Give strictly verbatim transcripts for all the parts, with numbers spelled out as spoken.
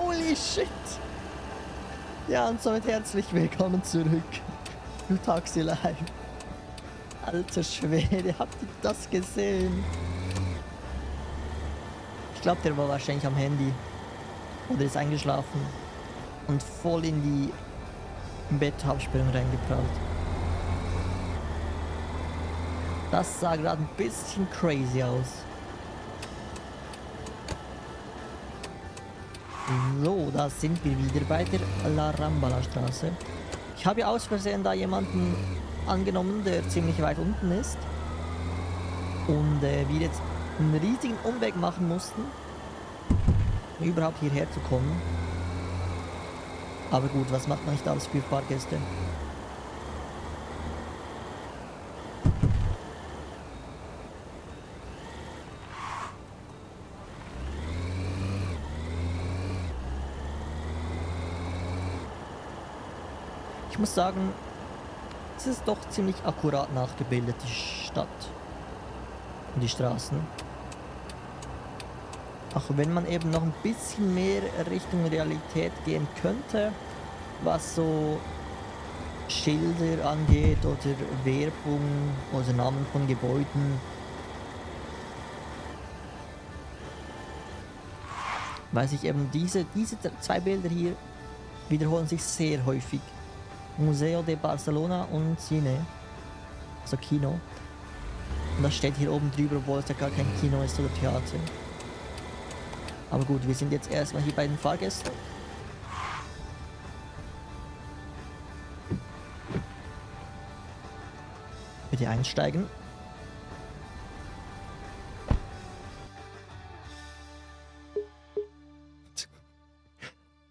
Holy shit! Ja, und somit herzlich willkommen zurück im Taxi Life. Alter Schwede, habt ihr das gesehen? Ich glaube, der war wahrscheinlich am Handy. Oder ist eingeschlafen. Und voll in die Bettabsperrung reingeprallt. Das sah gerade ein bisschen crazy aus. So, da sind wir wieder bei der La Rambla Straße. Ich habe ja aus Versehen da jemanden angenommen, der ziemlich weit unten ist. Und äh, wir jetzt einen riesigen Umweg machen mussten, um überhaupt hierher zu kommen. Aber gut, was macht man nicht alles für Fahrgäste? Ich muss sagen, es ist doch ziemlich akkurat nachgebildet, die Stadt und die Straßen. Auch wenn man eben noch ein bisschen mehr Richtung Realität gehen könnte, was so Schilder angeht oder Werbung oder Namen von Gebäuden. Weiß ich eben, diese, diese zwei Bilder hier wiederholen sich sehr häufig. Museo de Barcelona und Cine, also Kino. Und das steht hier oben drüber, obwohl es ja gar kein Kino ist oder Theater. Aber gut, wir sind jetzt erstmal hier bei den Fahrgästen. Bitte einsteigen.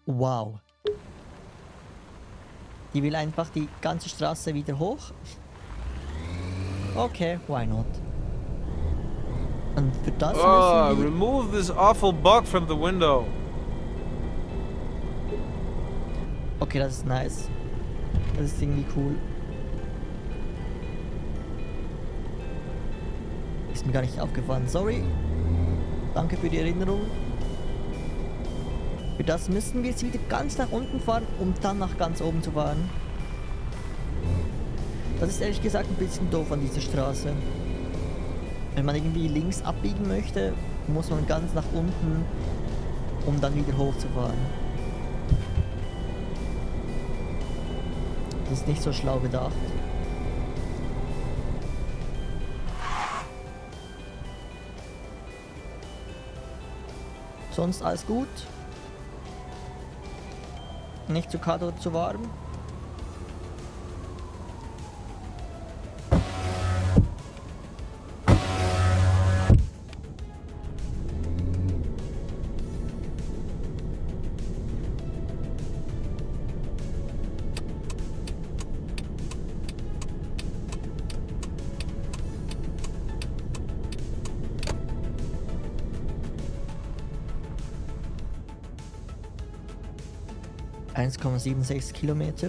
Wow. Die will einfach die ganze Straße wieder hoch. Okay, why not? Und für das müssen wir... Oh, remove this awful bug from the window. Okay, das ist nice. Das ist irgendwie cool. Ist mir gar nicht aufgefallen, sorry. Danke für die Erinnerung. Für das müssen wir jetzt wieder ganz nach unten fahren, um dann nach ganz oben zu fahren. Das ist ehrlich gesagt ein bisschen doof an dieser Straße. Wenn man irgendwie links abbiegen möchte, muss man ganz nach unten, um dann wieder hochzufahren. Das ist nicht so schlau gedacht. Sonst alles gut. Nicht zu kalt oder zu warm. eins Komma sechsundsiebzig Kilometer.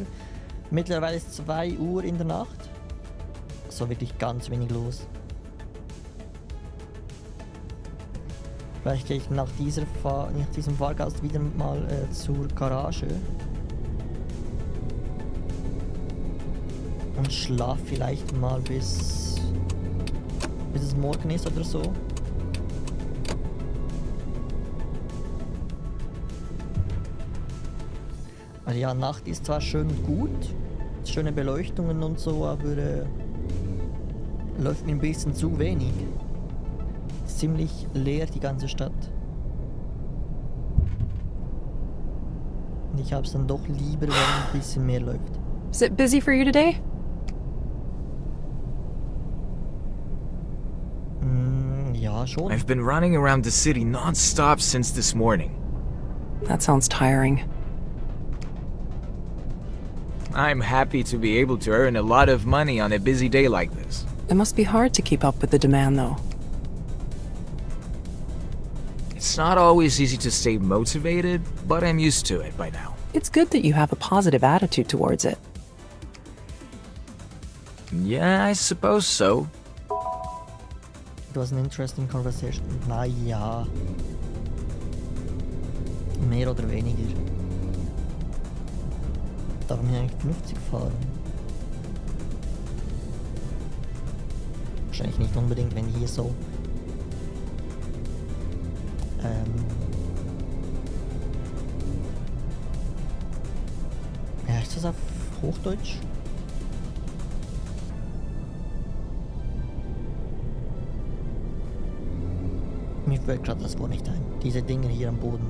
Mittlerweile ist zwei Uhr in der Nacht. So wirklich ganz wenig los. Vielleicht gehe ich nach, dieser Fahr nach diesem Fahrgast wieder mal äh, zur Garage. Und schlafe vielleicht mal bis, bis es morgen ist oder so. Also ja, Nacht ist zwar schön gut, schöne Beleuchtungen und so, aber äh, läuft mir ein bisschen zu wenig. Ziemlich leer die ganze Stadt. Und ich hab's dann doch lieber, wenn ein bisschen mehr läuft. Is it busy for you today? Mm, ja, schon. I've been running around the city non-stop since this morning. That sounds tiring. I'm happy to be able to earn a lot of money on a busy day like this. It must be hard to keep up with the demand, though. It's not always easy to stay motivated, but I'm used to it by now. It's good that you have a positive attitude towards it. Yeah, I suppose so. It was an interesting conversation. Na ja. mehr oder weniger. Darf man eigentlich fünfzig fahren? Wahrscheinlich nicht unbedingt, wenn hier so ähm wie heißt das auf Hochdeutsch? Mir fällt gerade das Wort nicht ein. Diese Dinger hier am Boden.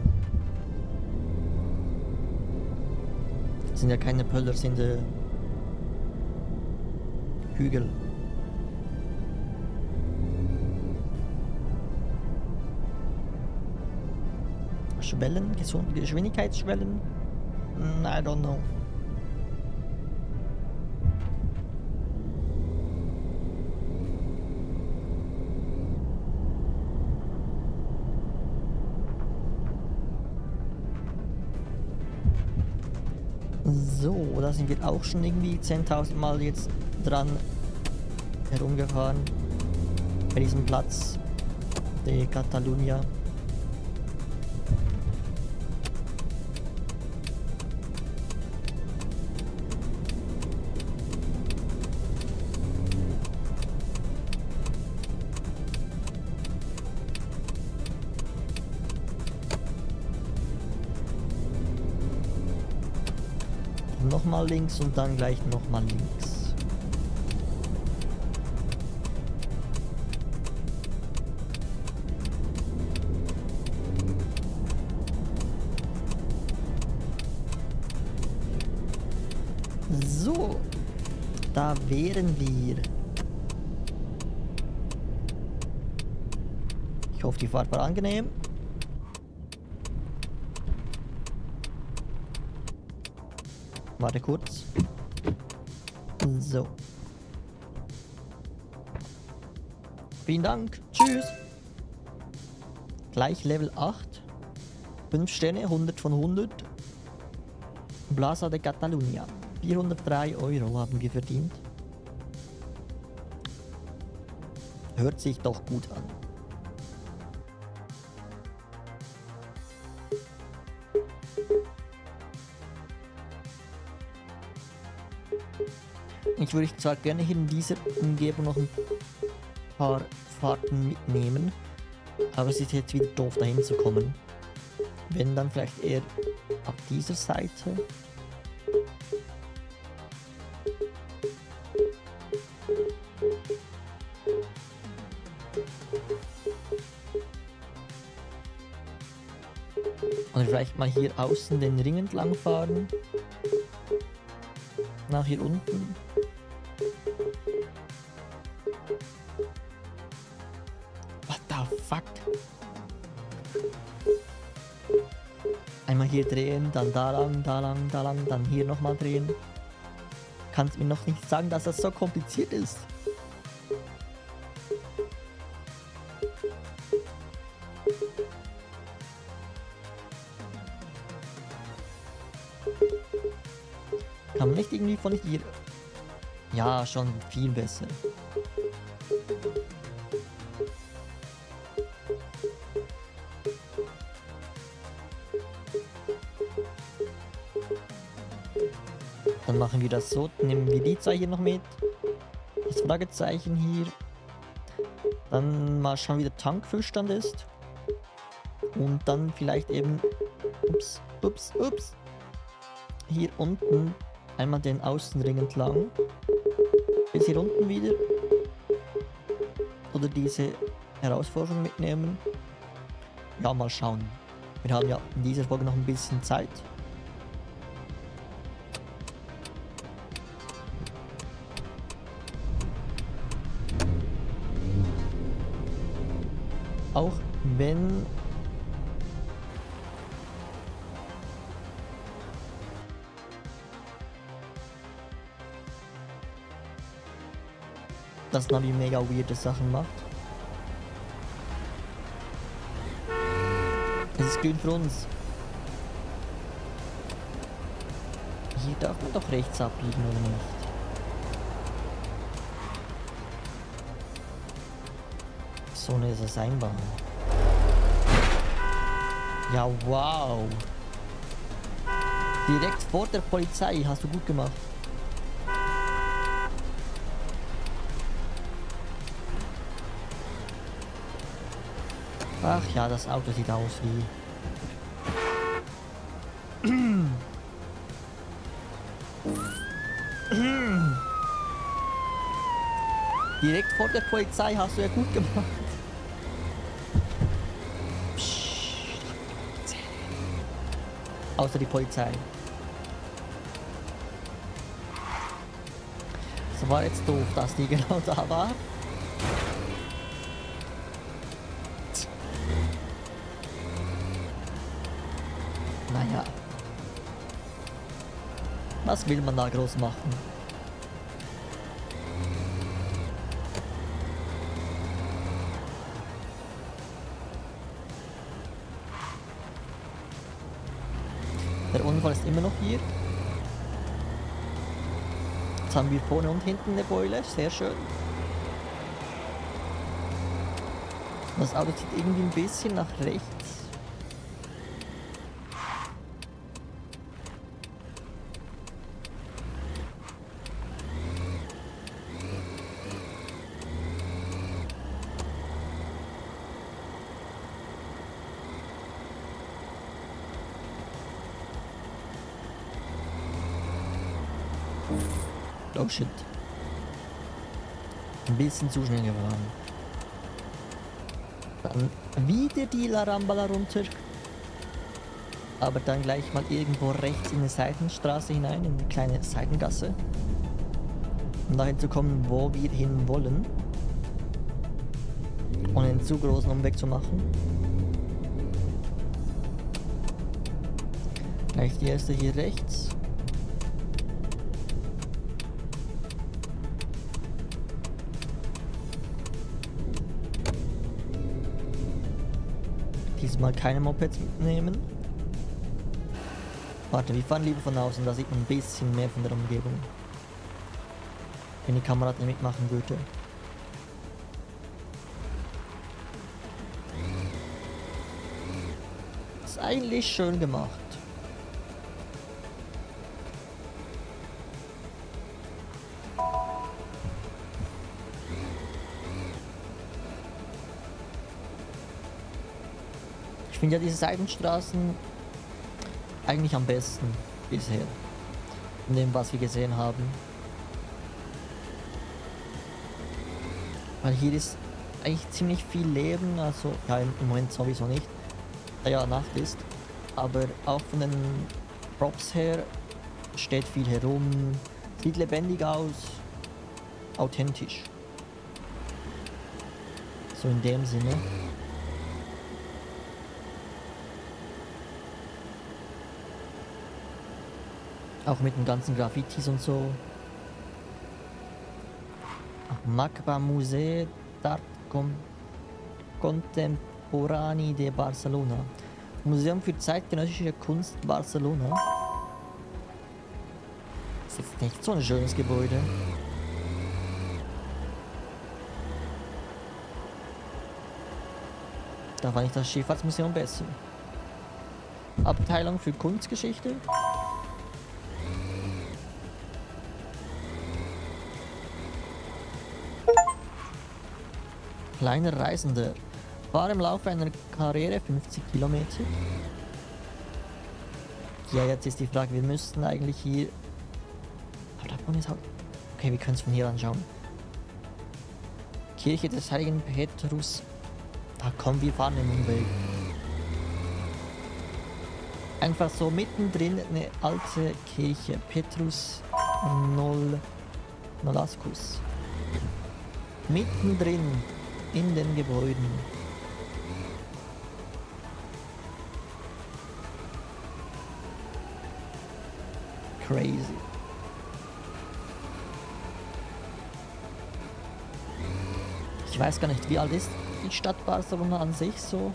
Das sind ja keine Pöller, das sind äh, Hügel. Schwellen? Geschwindigkeitsschwellen? I don't know. So, da sind wir auch schon irgendwie zehntausend Mal jetzt dran herumgefahren. Bei diesem Platz de Catalunya. Nochmal links und dann gleich nochmal links. So, da wären wir. Ich hoffe, die Fahrt war angenehm. Warte kurz. So. Vielen Dank. Tschüss. Gleich Level acht. fünf Sterne, hundert von hundert. Plaza de Catalunya. vierhundertdrei Euro haben wir verdient. Hört sich doch gut an. Ich würde zwar gerne hier in dieser Umgebung noch ein paar Fahrten mitnehmen, aber es ist jetzt wieder doof dahin zu kommen. Wenn dann vielleicht eher auf dieser Seite. Oder vielleicht mal hier außen den Ring entlang fahren. Nach hier unten. Einmal hier drehen, dann da lang, da lang, da lang, dann hier nochmal drehen. Kannst mir noch nicht sagen, dass das so kompliziert ist. Kann man nicht irgendwie von hier... Ja, schon viel besser. Dann machen wir das so, nehmen wir die zwei hier noch mit, das Fragezeichen hier, dann mal schauen, wie der Tankfüllstand ist und dann vielleicht eben, ups, ups, ups, hier unten einmal den Außenring entlang, bis hier unten wieder oder diese Herausforderung mitnehmen, ja mal schauen, wir haben ja in dieser Folge noch ein bisschen Zeit. Auch wenn das Navi mega weirde Sachen macht. Es ist grün für uns. Hier darf man doch rechts abbiegen oder nicht? So eine ist das Einbahn. Ja, wow. Direkt vor der Polizei. Hast du gut gemacht. Ach ja, das Auto sieht aus wie... Direkt vor der Polizei hast du ja gut gemacht. Außer die Polizei. Das war jetzt doof, dass die genau da war. Naja. Was will man da groß machen? Der Unfall ist immer noch hier. Jetzt haben wir vorne und hinten eine Beule, sehr schön. Das Auto zieht irgendwie ein bisschen nach rechts. Oh shit. Ein bisschen zu schnell gefahren. Dann wieder die La Rambla runter. Aber dann gleich mal irgendwo rechts in eine Seitenstraße hinein, in eine kleine Seitengasse. Um dahin zu kommen, wo wir hin wollen. Ohne einen zu großen Umweg zu machen. Gleich die erste hier rechts. Diesmal keine Mopeds mitnehmen. Warte, wir fahren lieber von außen, da sieht man ein bisschen mehr von der Umgebung. Wenn die Kamera da mitmachen würde. Ist eigentlich schön gemacht. Ich finde ja diese Seitenstraßen eigentlich am besten bisher, in dem was wir gesehen haben. Weil hier ist eigentlich ziemlich viel Leben, also ja, im Moment sowieso nicht, da ja Nacht ist. Aber auch von den Props her steht viel herum, sieht lebendig aus, authentisch. So in dem Sinne. Auch mit den ganzen Graffitis und so. Magba Musee d'Art Contemporani de Barcelona. Museum für zeitgenössische Kunst Barcelona. Ist jetzt nicht so ein schönes Gebäude. Da fand ich das Schifffahrtsmuseum besser. Abteilung für Kunstgeschichte. Kleiner Reisender war im Laufe einer Karriere fünfzig Kilometer. Ja, jetzt ist die Frage, wir müssten eigentlich hier... Aber da vorne ist halt... Okay, wir können es von hier anschauen. Kirche des Heiligen Petrus. Da kommen wir fahren den Umweg. Einfach so mittendrin eine alte Kirche. Petrus Nolaskus. Mittendrin. In den Gebäuden. Crazy. Ich weiß gar nicht, wie alt ist die Stadt Barcelona an sich so.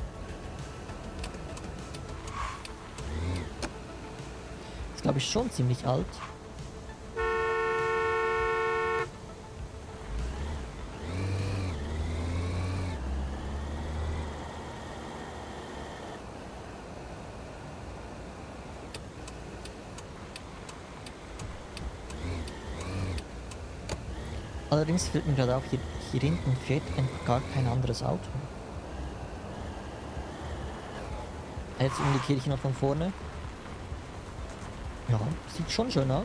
Ist glaube ich schon ziemlich alt. Allerdings fällt mir gerade auf, hier, hier hinten fährt ein, gar kein anderes Auto. Jetzt um die Kirche noch von vorne. Ja, sieht schon schön aus.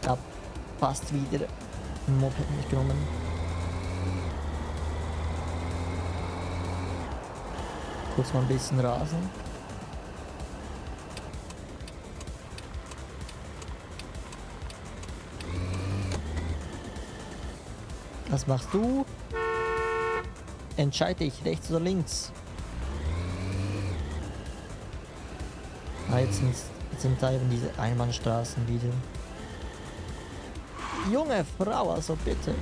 Da passt wieder ein Moped mitgenommen. Kurz mal ein bisschen rasen. Was machst du? Entscheide ich, rechts oder links? Ah, jetzt sind, jetzt sind da eben diese Einbahnstraßen wieder. Junge Frau, also bitte.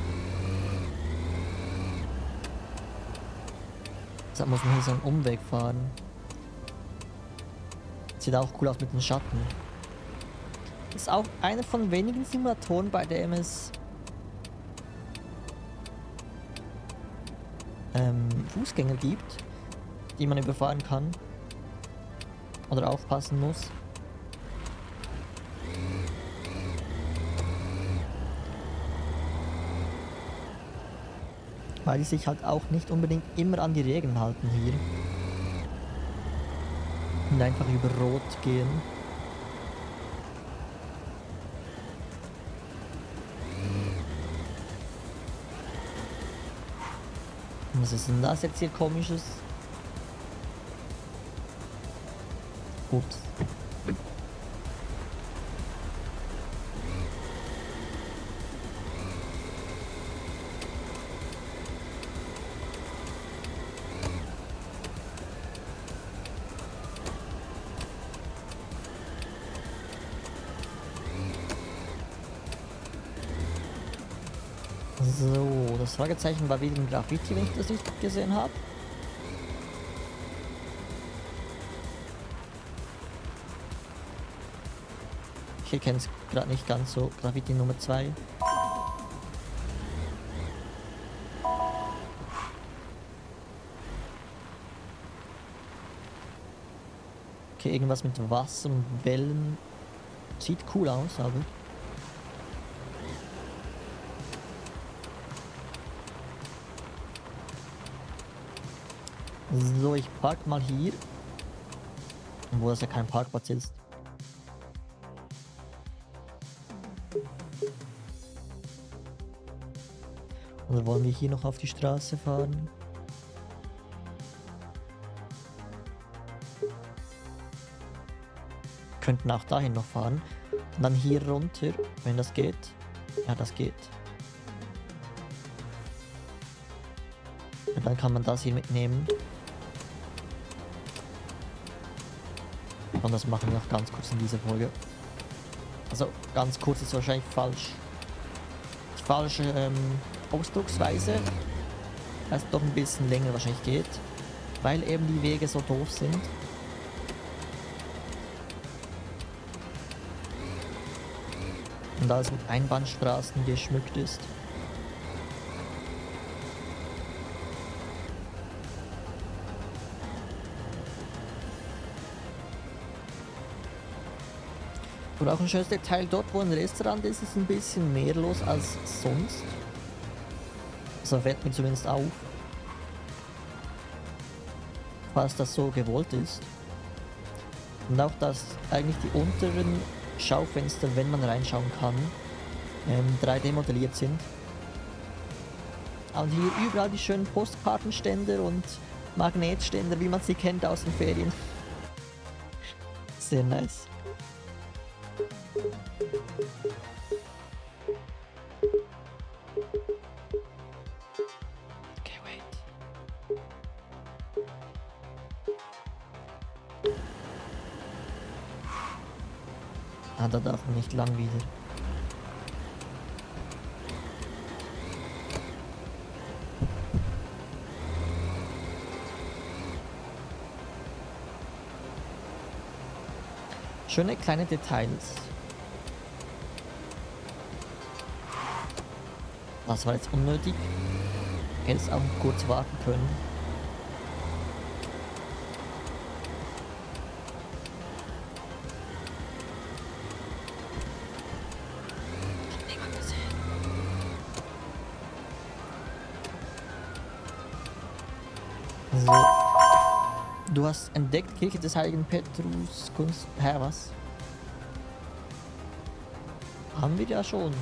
Deshalb muss man hier so einen Umweg fahren. Sieht auch cool aus mit den Schatten. Ist auch einer von wenigen Simulatoren, bei dem es Fußgänger gibt, die man überfahren kann oder aufpassen muss. Weil die sich halt auch nicht unbedingt immer an die Regeln halten hier. Und einfach über Rot gehen. Was ist denn das jetzt hier komisches? Ups. So, das Fragezeichen war wieder ein Graffiti, wenn ich das richtig gesehen habe. Ich erkenne es gerade nicht ganz so. Graffiti Nummer zwei. Okay, irgendwas mit Wasser und Wellen. Sieht cool aus, aber... So, ich park mal hier, wo das ja kein Parkplatz ist. Oder wollen wir hier noch auf die Straße fahren? Wir könnten auch dahin noch fahren. Und dann hier runter, wenn das geht. Ja, das geht. Und dann kann man das hier mitnehmen. Und das machen wir noch ganz kurz in dieser Folge. Also ganz kurz ist wahrscheinlich falsch. Die falsche ähm, Ausdrucksweise. Weil es doch ein bisschen länger wahrscheinlich geht. Weil eben die Wege so doof sind. Und alles mit Einbahnstraßen geschmückt ist. Und auch ein schönes Detail, dort wo ein Restaurant ist, ist ein bisschen mehr los als sonst. So fällt mir zumindest auf. Falls das so gewollt ist. Und auch, dass eigentlich die unteren Schaufenster, wenn man reinschauen kann, ähm, drei D modelliert sind. Und hier überall die schönen Postkartenständer und Magnetständer, wie man sie kennt aus den Ferien. Sehr nice. Okay, wait. Ah, da darf man nicht lang wieder. Schöne kleine Details. Das war jetzt unnötig. Hättest auch kurz warten können. So. Du hast entdeckt Kirche des Heiligen Petrus Kunst. Hä, was? Haben wir ja schon.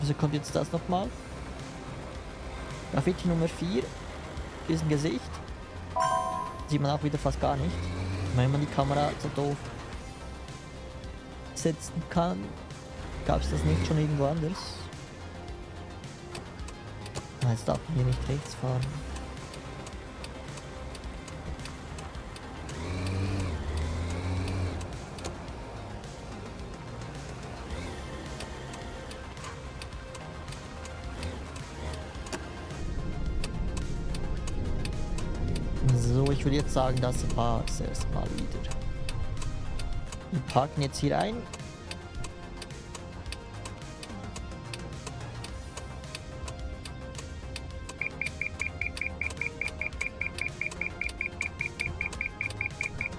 Wieso kommt jetzt das nochmal? Graffiti Nummer vier ist ein Gesicht. Sieht man auch wieder fast gar nicht, wenn man die Kamera so doof setzen kann. Gab es das nicht schon irgendwo anders? Jetzt darf man hier nicht rechts fahren. So, ich würde jetzt sagen, das war's erstmal wieder. Wir parken jetzt hier ein.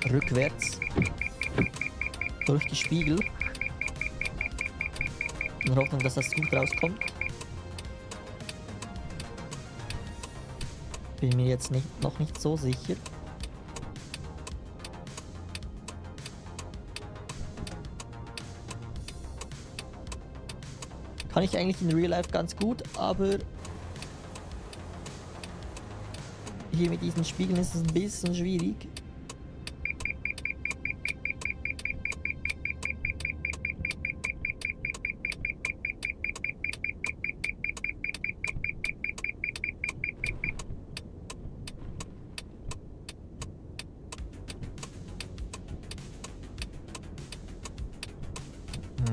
Rückwärts durch die Spiegel. In Hoffnung, dass das gut rauskommt. Bin mir jetzt nicht, noch nicht so sicher. Kann ich eigentlich in Real Life ganz gut, aber hier mit diesen Spiegeln ist es ein bisschen schwierig.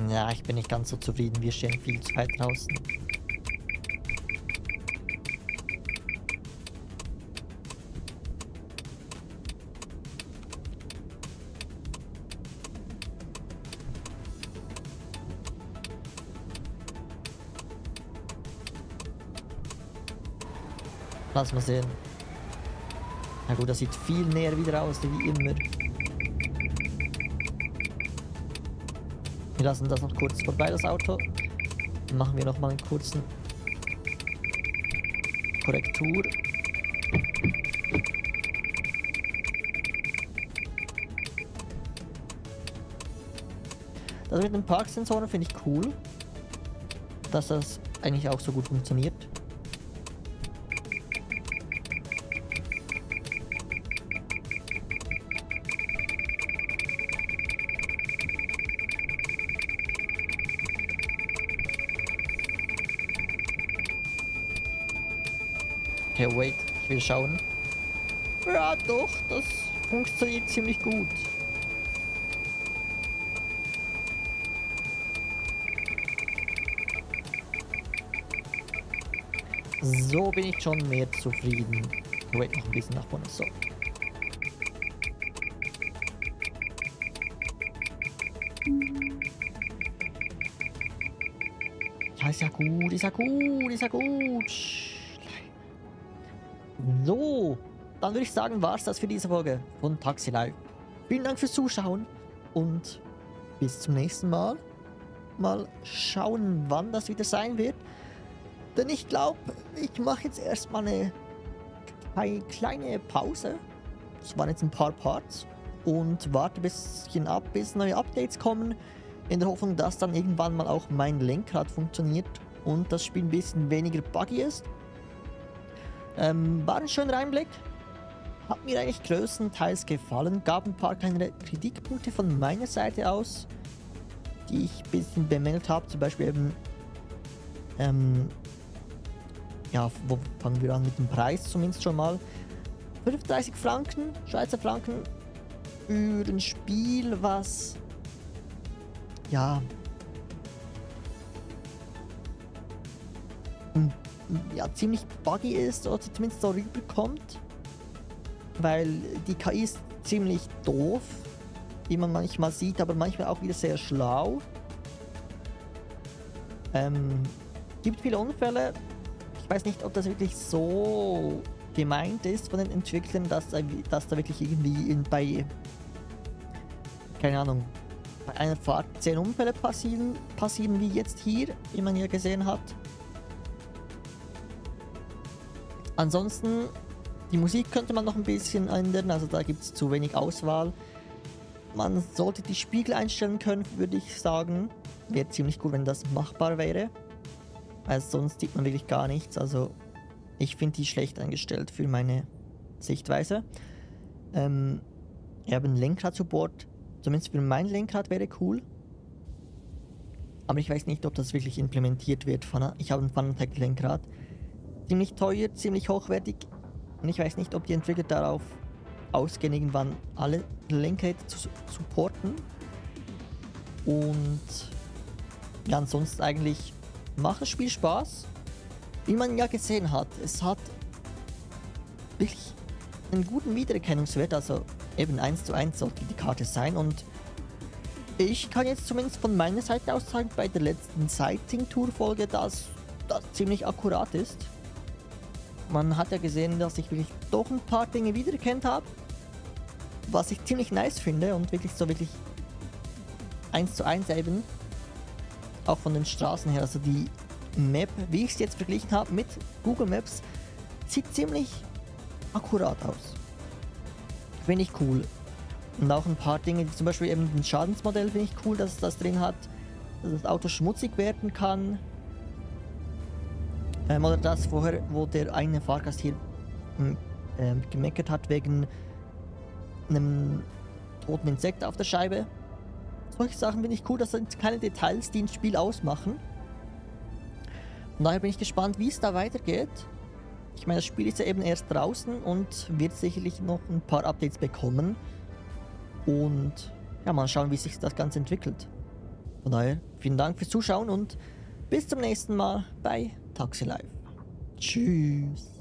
Ja, ich bin nicht ganz so zufrieden. Wir stehen viel zu weit draußen. Lass mal sehen. Na gut, das sieht viel näher wieder aus, wie immer. Wir lassen das noch kurz vorbei, das Auto. Dann machen wir noch mal einen kurzen Korrektur. Das mit den Parksensoren finde ich cool, dass das eigentlich auch so gut funktioniert. Okay, wait, ich will schauen. Ja, doch, das funktioniert ziemlich gut. So bin ich schon mehr zufrieden. Wait, noch ein bisschen nach vorne. So. Ja, ist ja gut, ist ja gut, ist ja gut. So, dann würde ich sagen, war es das für diese Folge von Taxi Life. Vielen Dank fürs Zuschauen und bis zum nächsten Mal. Mal schauen, wann das wieder sein wird. Denn ich glaube, ich mache jetzt erstmal eine, eine kleine Pause. Es waren jetzt ein paar Parts. Und warte ein bisschen ab, bis neue Updates kommen. In der Hoffnung, dass dann irgendwann mal auch mein Lenkrad funktioniert und das Spiel ein bisschen weniger buggy ist. Ähm, war ein schöner Einblick, hat mir eigentlich größtenteils gefallen, gab ein paar kleine Kritikpunkte von meiner Seite aus, die ich ein bisschen bemängelt habe, zum Beispiel eben, ähm, ja, wo fangen wir an mit dem Preis zumindest schon mal, fünfunddreißig Franken, Schweizer Franken, für ein Spiel, was, ja, ja ziemlich buggy ist oder zumindest so rüberkommt, weil die K I ist ziemlich doof, wie man manchmal sieht, aber manchmal auch wieder sehr schlau. Ähm, Gibt viele Unfälle. Ich weiß nicht, ob das wirklich so gemeint ist von den Entwicklern, dass da, dass da wirklich irgendwie in, bei, keine Ahnung, bei einer Fahrt zehn Unfälle passieren, passieren wie jetzt hier, wie man hier gesehen hat. Ansonsten, die Musik könnte man noch ein bisschen ändern, also da gibt es zu wenig Auswahl. Man sollte die Spiegel einstellen können, würde ich sagen. Wäre ziemlich gut, wenn das machbar wäre. Weil sonst sieht man wirklich gar nichts. Also ich finde die schlecht eingestellt für meine Sichtweise. Ähm, ich habe ein Lenkrad-Support. Zumindest für mein Lenkrad wäre cool. Aber ich weiß nicht, ob das wirklich implementiert wird. Ich habe ein Fanatec-Lenkrad. Ziemlich teuer, ziemlich hochwertig. Und ich weiß nicht, ob die Entwickler darauf ausgehen, irgendwann alle Lenkräder zu supporten. Und ja, ansonsten eigentlich macht das Spiel Spaß. Wie man ja gesehen hat, es hat wirklich einen guten Wiedererkennungswert, also eben eins zu eins sollte die Karte sein. Und ich kann jetzt zumindest von meiner Seite aus sagen, bei der letzten Sightseeing-Tour-Folge, dass das ziemlich akkurat ist. Man hat ja gesehen, dass ich wirklich doch ein paar Dinge wiedererkannt habe, was ich ziemlich nice finde und wirklich so wirklich eins zu eins eben. Auch von den Straßen her, also die Map, wie ich es jetzt verglichen habe mit Google Maps, sieht ziemlich akkurat aus. Finde ich cool. Und auch ein paar Dinge, zum Beispiel eben ein Schadensmodell, finde ich cool, dass es das drin hat, dass das Auto schmutzig werden kann. Ähm, oder das vorher, wo der eine Fahrgast hier ähm, gemeckert hat wegen einem toten Insekt auf der Scheibe. Solche Sachen finde ich cool, das sind keine Details, die ein Spiel ausmachen. Und daher bin ich gespannt, wie es da weitergeht. Ich meine, das Spiel ist ja eben erst draußen und wird sicherlich noch ein paar Updates bekommen. Und ja, mal schauen, wie sich das Ganze entwickelt. Von daher, vielen Dank fürs Zuschauen und bis zum nächsten Mal bei Taxi Life. Tschüss.